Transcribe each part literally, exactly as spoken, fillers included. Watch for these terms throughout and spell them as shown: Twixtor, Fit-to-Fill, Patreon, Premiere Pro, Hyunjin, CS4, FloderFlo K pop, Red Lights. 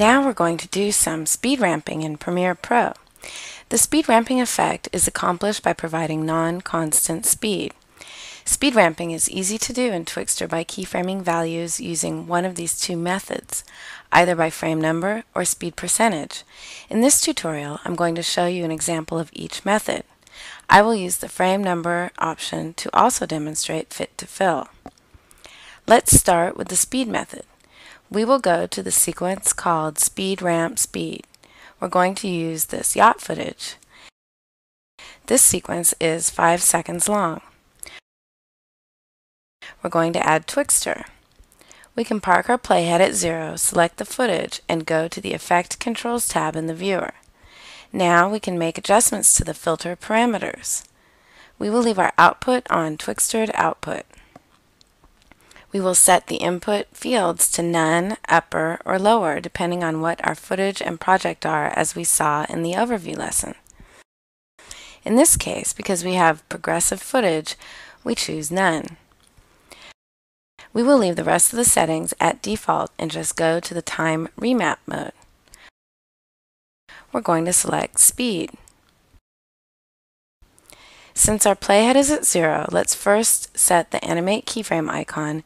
Now we're going to do some speed ramping in Premiere Pro. The speed ramping effect is accomplished by providing non-constant speed. Speed ramping is easy to do in Twixtor by keyframing values using one of these two methods, either by frame number or speed percentage. In this tutorial, I'm going to show you an example of each method. I will use the frame number option to also demonstrate fit to fill. Let's start with the speed method. We will go to the sequence called Speed Ramp Speed. We're going to use this yacht footage. This sequence is five seconds long. We're going to add Twixtor. We can park our playhead at zero, select the footage, and go to the Effect Controls tab in the viewer. Now we can make adjustments to the filter parameters. We will leave our output on Twixtor to output. We will set the input fields to none, upper, or lower, depending on what our footage and project are, as we saw in the overview lesson. In this case, because we have progressive footage, we choose none. We will leave the rest of the settings at default and just go to the time remap mode. We're going to select speed. Since our playhead is at zero, let's first set the animate keyframe icon,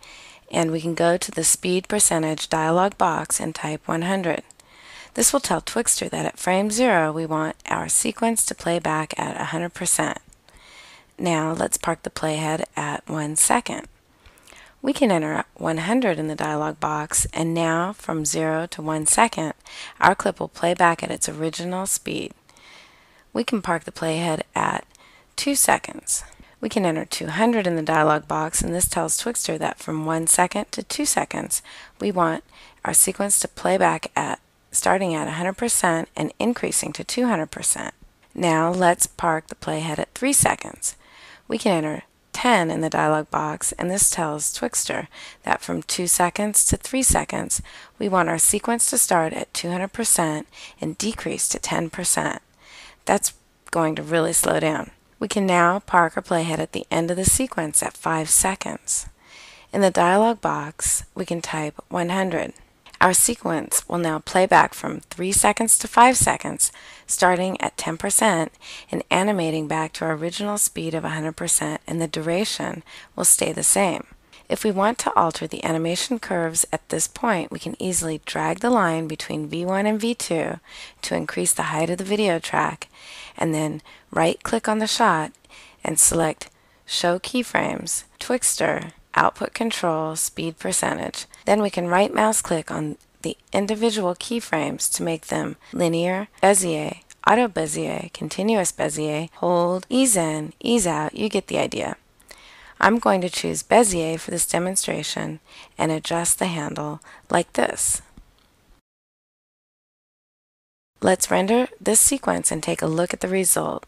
and we can go to the speed percentage dialog box and type one hundred. This will tell Twixtor that at frame zero we want our sequence to play back at one hundred percent. Now let's park the playhead at one second. We can enter one hundred in the dialog box, and now from zero to one second, our clip will play back at its original speed. We can park the playhead at two seconds. We can enter two hundred in the dialog box, and this tells Twixtor that from one second to two seconds, we want our sequence to play back at starting at one hundred percent and increasing to two hundred percent. Now let's park the playhead at three seconds. We can enter ten in the dialog box, and this tells Twixtor that from two seconds to three seconds, we want our sequence to start at two hundred percent and decrease to ten percent. That's going to really slow down. We can now park our playhead at the end of the sequence at five seconds. In the dialog box, we can type one hundred. Our sequence will now play back from three seconds to five seconds, starting at ten percent and animating back to our original speed of one hundred percent, and the duration will stay the same. If we want to alter the animation curves at this point, we can easily drag the line between V one and V two to increase the height of the video track, and then right-click on the shot and select Show Keyframes, Twixtor, Output Control, Speed Percentage. Then we can right mouse click on the individual keyframes to make them linear, Bezier, auto Bezier, continuous Bezier, hold, ease in, ease out. You get the idea. I'm going to choose Bezier for this demonstration and adjust the handle like this. Let's render this sequence and take a look at the result.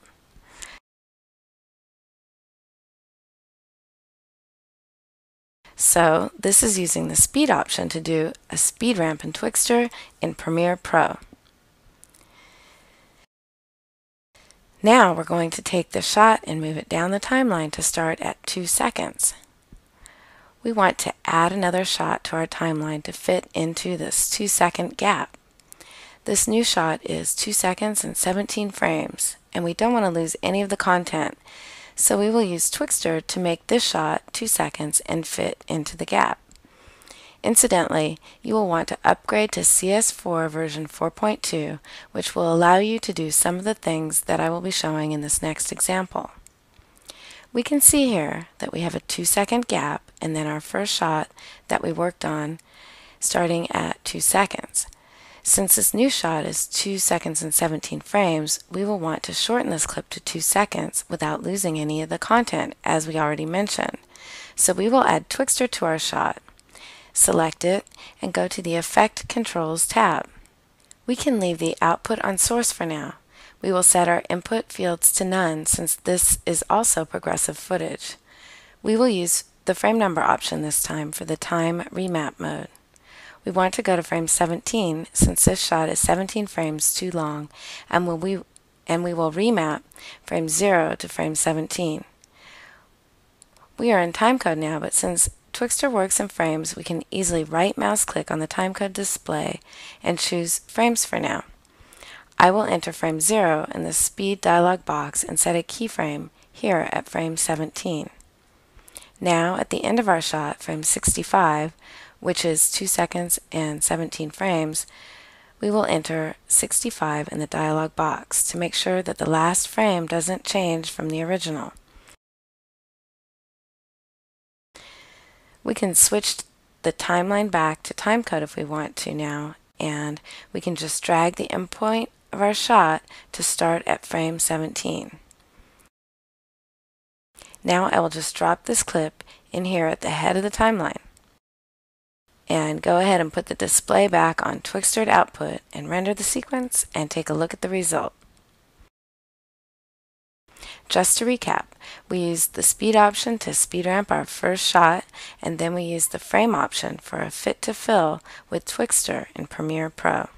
So this is using the speed option to do a speed ramp in Twixtor in Premiere Pro. Now we're going to take the shot and move it down the timeline to start at two seconds. We want to add another shot to our timeline to fit into this two second gap. This new shot is two seconds and seventeen frames, and we don't want to lose any of the content. So we will use Twixtor to make this shot two seconds and fit into the gap. Incidentally, you will want to upgrade to C S four version four point two, which will allow you to do some of the things that I will be showing in this next example. We can see here that we have a two second gap, and then our first shot that we worked on starting at two seconds. Since this new shot is two seconds and seventeen frames, we will want to shorten this clip to two seconds without losing any of the content, as we already mentioned. So we will add Twixtor to our shot, select it, and go to the Effect Controls tab. We can leave the output on source for now. We will set our input fields to none, since this is also progressive footage. We will use the frame number option this time for the time remap mode. We want to go to frame seventeen, since this shot is seventeen frames too long, and we, and we will remap frame zero to frame seventeen. We are in timecode now, but since Twixtor works in frames, we can easily right mouse click on the timecode display and choose frames for now. I will enter frame zero in the speed dialog box and set a keyframe here at frame seventeen. Now at the end of our shot, frame sixty-five, which is two seconds and seventeen frames, we will enter sixty-five in the dialog box to make sure that the last frame doesn't change from the original. We can switch the timeline back to timecode if we want to now, and we can just drag the endpoint of our shot to start at frame seventeen. Now I will just drop this clip in here at the head of the timeline and go ahead and put the display back on Twixtor output and render the sequence and take a look at the result. Just to recap, we used the speed option to speed ramp our first shot, and then we used the frame option for a fit to fill with Twixtor in Premiere Pro.